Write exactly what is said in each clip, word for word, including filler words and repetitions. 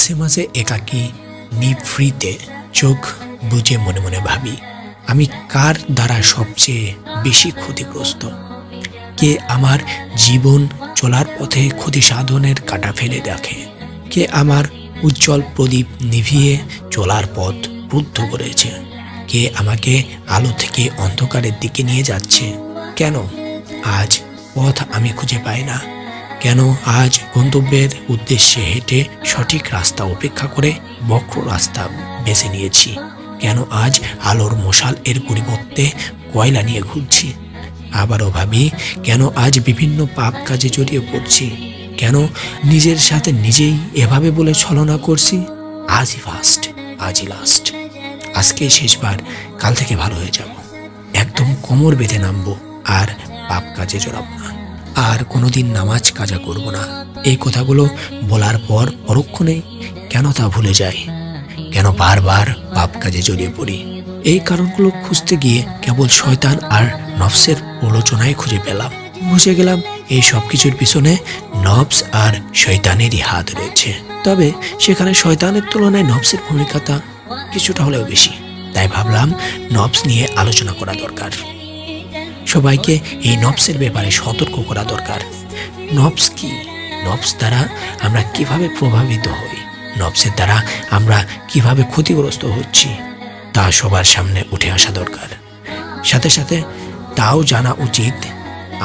মাঝে মাঝে একাকী নিভৃতে চোখ বুজে মনে মনে ভাবি, আমি কার দ্বারা সবচেয়ে বেশি ক্ষতিগ্রস্ত, কে আমার জীবন চলার পথে ক্ষতি সাধনের কাঁটা ফেলে দেখে, কে আমার উজ্জ্বল প্রদীপ নিভিয়ে চলার পথ রুদ্ধ করেছে, কে আমাকে আলো থেকে অন্ধকারের দিকে নিয়ে যাচ্ছে। কেন আজ পথ আমি খুঁজে পাই না? কেন আজ গন্তব্যের উদ্দেশ্যে হেঁটে সঠিক রাস্তা উপেক্ষা করে বক্র রাস্তা বেছে নিয়েছি? কেন আজ আলোর মশাল এর পরিবর্তে কয়লা নিয়ে ঘুরছি? আবারও ভাবি, কেন আজ বিভিন্ন পাপ কাজে জড়িয়ে পড়ছি? কেন নিজের সাথে নিজেই এভাবে বলে ছলনা করছি, আজই ফার্স্ট, আজই লাস্ট, আজকে শেষবার, কাল থেকে ভালো হয়ে যাব, একদম কোমর বেঁধে নামবো, আর পাপ কাজে জড়াবো না, আর কোনোদিন নামাজ কাজা করব না। এই কথাগুলো বলার পর পরক্ষণে কেন তা ভুলে যাই, কেন বারবার পাপ কাজে জড়িয়ে পড়ি? এই কারণগুলো খুঁজতে গিয়ে কেবল শয়তান আর নফসের প্রলোচনায় খুঁজে পেলাম। বুঝে গেলাম এই সব কিছুর পিছনে নফস আর শয়তানেরই হাত রয়েছে, তবে সেখানে শয়তানের তুলনায় নফসের ভূমিকাটা কিছুটা হলেও বেশি। তাই ভাবলাম নফস নিয়ে আলোচনা করা দরকার, সবাইকে এই নফসের ব্যাপারে সতর্ক করা দরকার। নফস কি? নফস দ্বারা আমরা কিভাবে প্রভাবিত হই, নফসের দ্বারা আমরা কিভাবে ক্ষতিগ্রস্ত হচ্ছি, তা সবার সামনে উঠে আসা দরকার। সাথে সাথে তাও জানা উচিত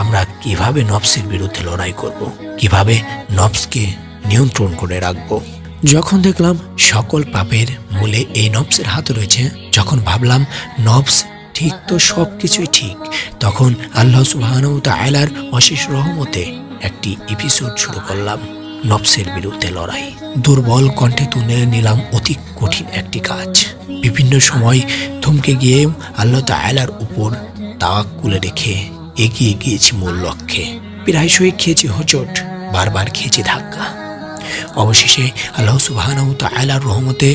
আমরা কিভাবে নফসের বিরুদ্ধে লড়াই করব, কিভাবে নফসকে নিয়ন্ত্রণ করে রাখব। যখন দেখলাম সকল পাপের মূলে এই নফসের হাত রয়েছে, যখন ভাবলাম নফস ঠিক তো সব কিছুই ঠিক, তখন আল্লাহ সুবহানাহু তাআলার অশেষ রহমতে একটি এপিসোড শুরু করলাম, নফসের বিরুদ্ধে লড়াই। দুর্বল কণ্ঠে তুলে নিলাম অতি কঠিন একটি কাজ। বিভিন্ন সময় থমকে গিয়ে আল্লাহ তাআলার উপর তাওয়াক্কুলে রেখে এগিয়ে গিয়েছি মূল লক্ষ্যে। প্রায়শই খেয়েছি হোঁচট, বারবার খেয়েছি ধাক্কা। অবশেষে আল্লাহ সুবহানাহু তাআলার রহমতে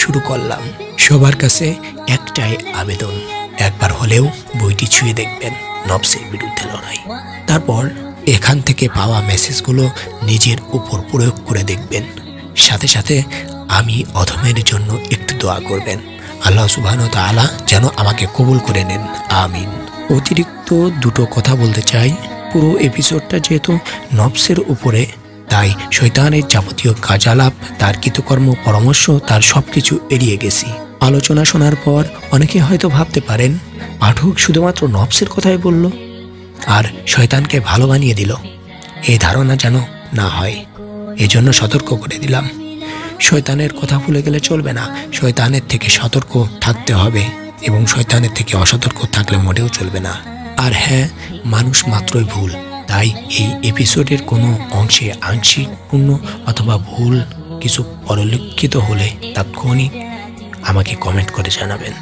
শুরু করলাম। সবার কাছে একটাই আবেদন, একবার হলেও বইটি ছুঁয়ে দেখবেন, নফসের বিরুদ্ধে লড়াই। তারপর এখান থেকে পাওয়া মেসেজগুলো নিজের উপর প্রয়োগ করে দেখবেন। সাথে সাথে আমি অধমের জন্য একটু দোয়া করবেন, আল্লাহ সুবহানাহু ওয়া তাআলা যেন আমাকে কবুল করে নেন, আমিন। অতিরিক্ত দুটো কথা বলতে চাই। পুরো এপিসোডটা যেহেতু নফসের উপরে, তাই শয়তানের যাবতীয় কার্যালাপ, তার কৃতকর্ম, পরামর্শ, তার সব কিছু এড়িয়ে গেছি। আলোচনা শোনার পর অনেকে হয়তো ভাবতে পারেন পাঠক শুধুমাত্র নফসের কথাই বলল আর শয়তানকে ভালো বানিয়ে দিল, এই ধারণা যেন না হয়, এজন্য সতর্ক করে দিলাম। শয়তানের কথা ভুলে গেলে চলবে না, শয়তানের থেকে সতর্ক থাকতে হবে এবং শয়তানের থেকে অসতর্ক থাকলে মোটেও চলবে না। আর হ্যাঁ, মানুষ মাত্রই ভুল, তাই এই এপিসোডের কোনো অংশে আংশিক পূর্ণ অথবা ভুল কিছু পরিলক্ষিত হলে তাৎক্ষণিক আমাকে কমেন্ট করে জানাবেন,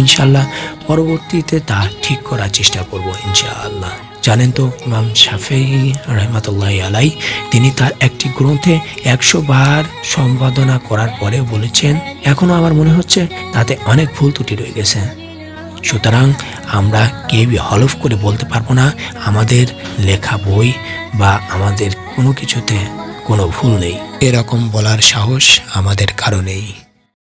ইনশাআল্লাহ পরবর্তীতে তা ঠিক করার চেষ্টা করব, ইনশাআল্লাহ। জানেন তো, ইমাম শাফেঈ রাহমাতুল্লাহি আলাইহি তিনি তার একটি গ্রন্থে একশো বার সম্পাদনা করার পরে বলেছেন, এখনো আমার মনে হচ্ছে তাতে অনেক ভুল ত্রুটি রয়ে গেছে। সুতরাং আমরা কেউই হলফ করে বলতে পারবো না আমাদের লেখা বই বা আমাদের কোনো কিছুতে কোনো ভুল নেই, এরকম বলার সাহস আমাদের কারো নেই।